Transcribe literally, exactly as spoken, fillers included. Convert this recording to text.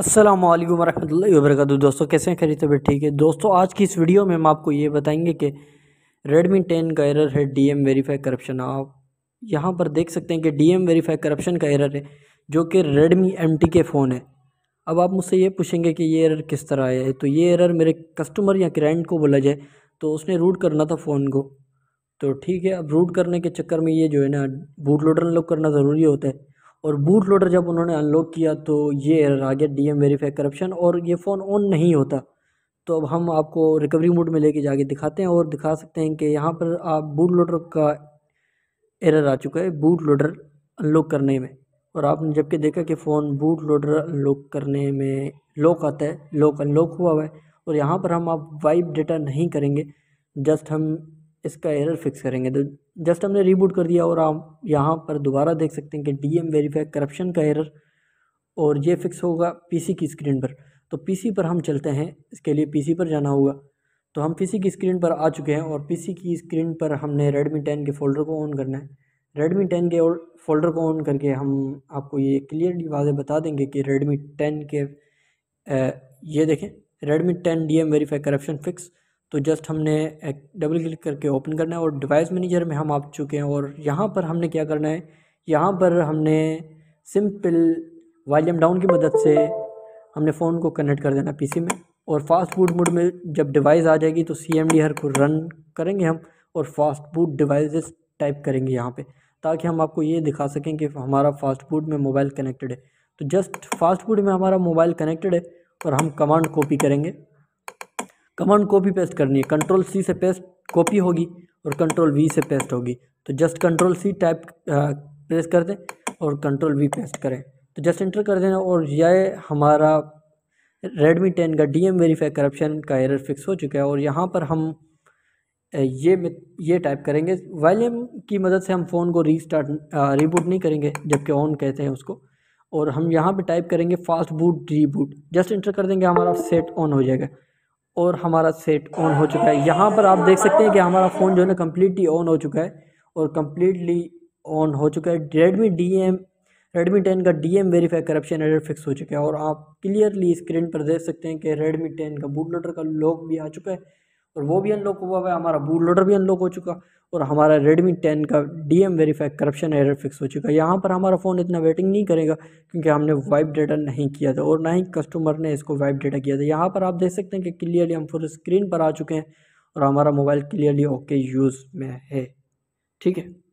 अस्सलामुअलैकुम वरहमतुल्लाहि वबरकातुहू। दोस्तों कैसे हैं, खैरियत से? ठीक है दोस्तों, आज की इस वीडियो में हम आपको ये बताएंगे कि रेडमी टेन का एरर है डीएम वेरीफाई करप्शन। आप यहाँ पर देख सकते हैं कि डीएम वेरीफाई करप्शन का एरर है जो कि रेडमी एमटीके फ़ोन है। अब आप मुझसे ये पूछेंगे कि ये एरर किस तरह आया है, तो ये एरर मेरे कस्टमर या क्लाइंट को बोला जाए तो उसने रूट करना था फ़ोन को, तो ठीक है। अब रूट करने के चक्कर में ये जो है ना बूट लोडर अनलॉक करना ज़रूरी होता है, और बूट लोडर जब उन्होंने अनलॉक किया तो ये एरर आ गया डीएम वेरीफाई करप्शन, और ये फ़ोन ऑन नहीं होता। तो अब हम आपको रिकवरी मोड में लेके जाके दिखाते हैं और दिखा सकते हैं कि यहाँ पर आप बूट लोडर का एरर आ चुका है बूट लोडर अनलॉक करने में, और आपने जबकि देखा कि फ़ोन बूट लोडर अनलॉक करने में लॉक आता है, लॉक अनलॉक हुआ हुआ है। और यहाँ पर हम आप वाइप डेटा नहीं करेंगे, जस्ट हम इसका एरर फिक्स करेंगे। तो जस्ट हमने रीबूट कर दिया और आप यहाँ पर दोबारा देख सकते हैं कि डीएम वेरीफाई करप्शन का एरर, और ये फिक्स होगा पीसी की स्क्रीन पर। तो पीसी पर हम चलते हैं, इसके लिए पीसी पर जाना होगा। तो हम पीसी की स्क्रीन पर आ चुके हैं, और पीसी की स्क्रीन पर हमने रेडमी टेन के फ़ोल्डर को ऑन करना है। रेडमी टेन के फ़ोल्डर को ऑन करके हम आपको ये क्लियरली वाज़े बता देंगे कि रेडमी टेन के ए, ये देखें Redmi ten DM verify corruption fix. तो जस्ट हमने डबल क्लिक करके ओपन करना है, और डिवाइस मैनेजर में हम आ चुके हैं। और यहाँ पर हमने क्या करना है, यहाँ पर हमने सिंपल वॉल्यूम डाउन की मदद से हमने फ़ोन को कनेक्ट कर देना पीसी में, और फास्ट बूट मोड में जब डिवाइस आ जाएगी तो सीएमडी हर को रन करेंगे हम, और फास्ट बूट डिवाइसेस टाइप करेंगे यहाँ पे, ताकि हम आपको ये दिखा सकें कि हमारा फास्ट बूट में मोबाइल कनेक्टेड है। तो जस्ट फास्ट बूट में हमारा मोबाइल कनेक्टेड है, और हम कमांड कॉपी करेंगे। कमांड कॉपी पेस्ट करनी है, कंट्रोल सी से पेस्ट कॉपी होगी और कंट्रोल वी से पेस्ट होगी। तो just control C type press कर दें और कंट्रोल वी पेस्ट करें, तो जस्ट इंटर कर देना, और यह हमारा रेडमी टेन का डीएम वेरीफाई करप्शन का एरर फिक्स हो चुका है। और यहाँ पर हम ये ये टाइप करेंगे, वॉल्यूम की मदद से हम फ़ोन को रीस्टार्ट रीबूट नहीं करेंगे, जबकि ऑन कहते हैं उसको, और हम यहाँ पर टाइप करेंगे fast boot reboot. Just enter कर देंगे, हमारा सेट ऑन हो जाएगा, और हमारा सेट ऑन हो चुका है। यहाँ पर आप देख सकते हैं कि हमारा फ़ोन जो है ना कम्प्लीटली ऑन हो चुका है, और कम्प्लीटली ऑन हो चुका है। Redmi D M Redmi ten का DM verify corruption error fix हो चुका है, और आप क्लियरली स्क्रीन पर देख सकते हैं कि रेडमी टेन का बूट लोडर का लॉक भी आ चुका है, और वो भी अनलॉक हुआ हुआ है, हमारा बूट लोडर भी अनलॉक हो चुका, और हमारा रेडमी टेन का DM verify corruption error fix हो चुका है। यहाँ पर हमारा फ़ोन इतना वेटिंग नहीं करेगा क्योंकि हमने वाइप डेटा नहीं किया था, और ना ही कस्टमर ने इसको वाइप डेटा किया था। यहाँ पर आप देख सकते हैं कि क्लियरली हम फुल स्क्रीन पर आ चुके हैं, और हमारा मोबाइल क्लियरली ओके यूज़ में है। ठीक है।